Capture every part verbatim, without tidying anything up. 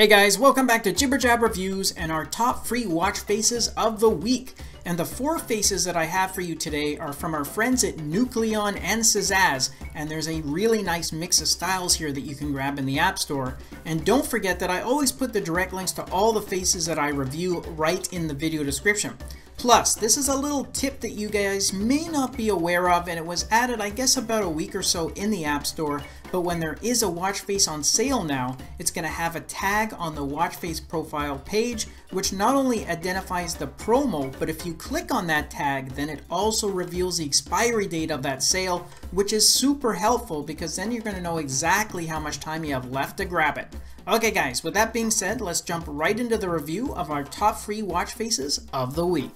Hey guys, welcome back to Jibber Jab Reviews and our top free watch faces of the week. And the four faces that I have for you today are from our friends at Nucleon and Sizzazz, and there's a really nice mix of styles here that you can grab in the App Store. And don't forget that I always put the direct links to all the faces that I review right in the video description. Plus, this is a little tip that you guys may not be aware of, and it was added, I guess, about a week or so in the App Store, but when there is a watch face on sale now, it's going to have a tag on the watch face profile page, which not only identifies the promo, but if you click on that tag, then it also reveals the expiry date of that sale, which is super helpful because then you're going to know exactly how much time you have left to grab it. Okay guys, with that being said, let's jump right into the review of our top free watch faces of the week.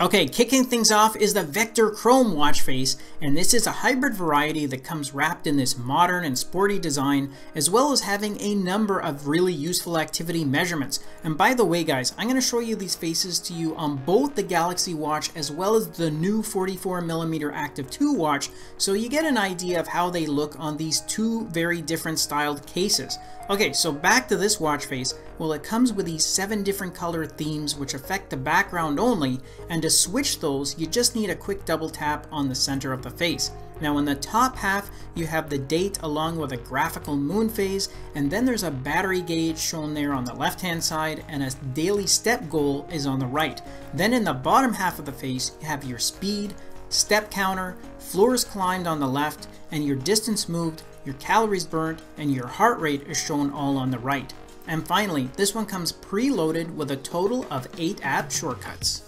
Okay, kicking things off is the Vector Chrome watch face, and this is a hybrid variety that comes wrapped in this modern and sporty design, as well as having a number of really useful activity measurements. And by the way guys, I'm going to show you these faces to you on both the Galaxy Watch as well as the new forty-four millimeter Active two watch, so you get an idea of how they look on these two very different styled cases. Okay, so back to this watch face. Well, it comes with these seven different color themes which affect the background only, and to switch those you just need a quick double tap on the center of the face. Now in the top half you have the date along with a graphical moon phase, and then there's a battery gauge shown there on the left hand side, and a daily step goal is on the right. Then in the bottom half of the face you have your speed, step counter, floors climbed on the left, and your distance moved, your calories burnt, and your heart rate is shown all on the right. And finally, this one comes preloaded with a total of eight app shortcuts.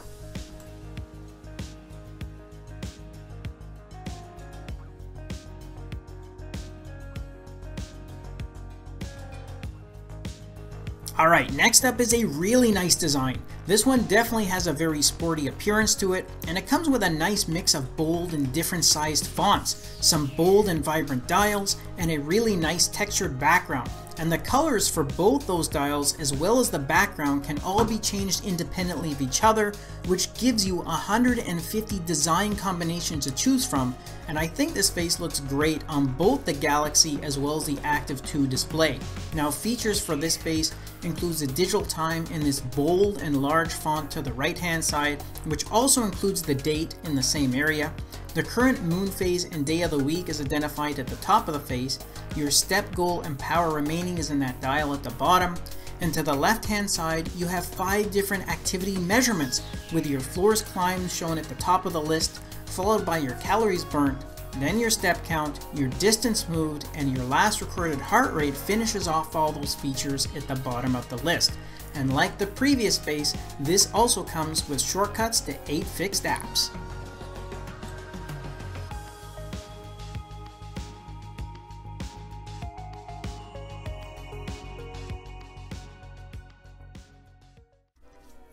Alright, next up is a really nice design. This one definitely has a very sporty appearance to it, and it comes with a nice mix of bold and different sized fonts, some bold and vibrant dials, and a really nice textured background. And the colors for both those dials as well as the background can all be changed independently of each other, which gives you one hundred fifty design combinations to choose from, and I think this face looks great on both the Galaxy as well as the Active two display. Now features for this face includes the digital time in this bold and large font to the right hand side, which also includes the date in the same area. The current moon phase and day of the week is identified at the top of the face. Your step goal and power remaining is in that dial at the bottom. And to the left hand side, you have five different activity measurements, with your floors climbed shown at the top of the list, followed by your calories burnt, then your step count, your distance moved, and your last recorded heart rate finishes off all those features at the bottom of the list. And like the previous face, this also comes with shortcuts to eight fixed apps.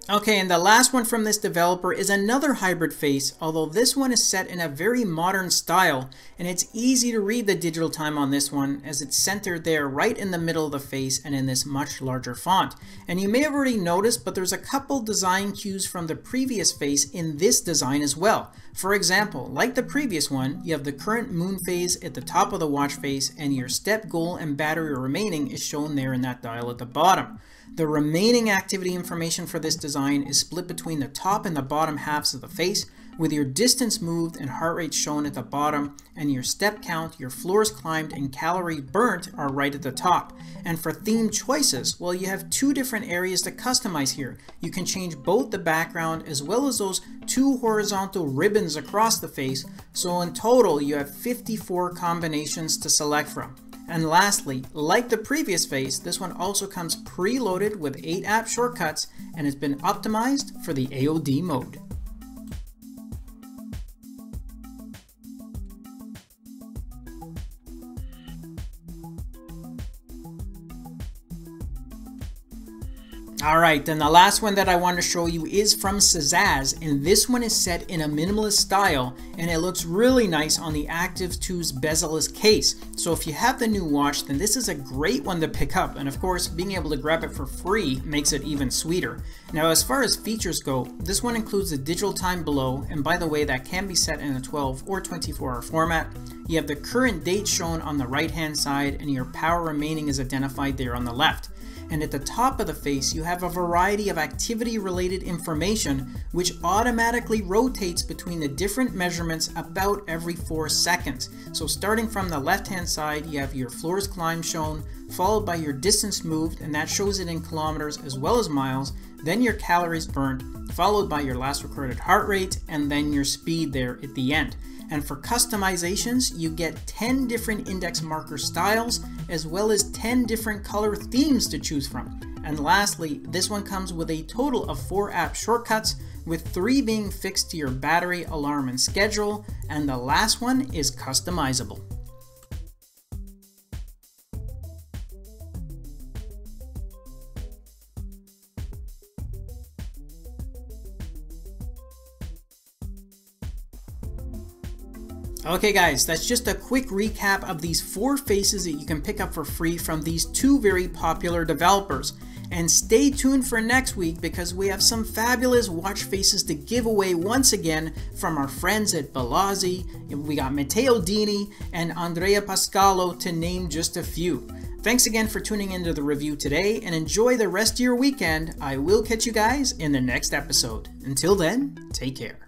Okay, and the last one from this developer is another hybrid face, although this one is set in a very modern style, and it's easy to read the digital time on this one as it's centered there right in the middle of the face and in this much larger font. And you may have already noticed, but there's a couple design cues from the previous face in this design as well. For example, like the previous one, you have the current moon phase at the top of the watch face, and your step goal and battery remaining is shown there in that dial at the bottom. The remaining activity information for this design is split between the top and the bottom halves of the face, with your distance moved and heart rate shown at the bottom, and your step count, your floors climbed, and calories burnt are right at the top. And for theme choices, well, you have two different areas to customize here. You can change both the background as well as those two horizontal ribbons across the face, so in total you have fifty-four combinations to select from. And lastly, like the previous face, this one also comes preloaded with eight app shortcuts and has been optimized for the A O D mode. Alright, then the last one that I want to show you is from Sizzazz, and this one is set in a minimalist style, and it looks really nice on the Active two's bezel-less case. So if you have the new watch, then this is a great one to pick up, and of course being able to grab it for free makes it even sweeter. Now as far as features go, this one includes the digital time below, and by the way that can be set in a twelve or twenty-four hour format. You have the current date shown on the right hand side, and your power remaining is identified there on the left. And at the top of the face, you have a variety of activity related information which automatically rotates between the different measurements about every four seconds. So starting from the left hand side, you have your floors climbed shown, followed by your distance moved, and that shows it in kilometers as well as miles, then your calories burned, followed by your last recorded heart rate, and then your speed there at the end. And for customizations, you get ten different index marker styles, as well as ten different color themes to choose from. And lastly, this one comes with a total of four app shortcuts, with three being fixed to your battery, alarm, and schedule, and the last one is customizable. Okay guys, that's just a quick recap of these four faces that you can pick up for free from these two very popular developers. And stay tuned for next week, because we have some fabulous watch faces to give away once again from our friends at Bellazzi. We got Matteo Dini and Andrea Pascallo, to name just a few. Thanks again for tuning into the review today, and enjoy the rest of your weekend. I will catch you guys in the next episode. Until then, take care.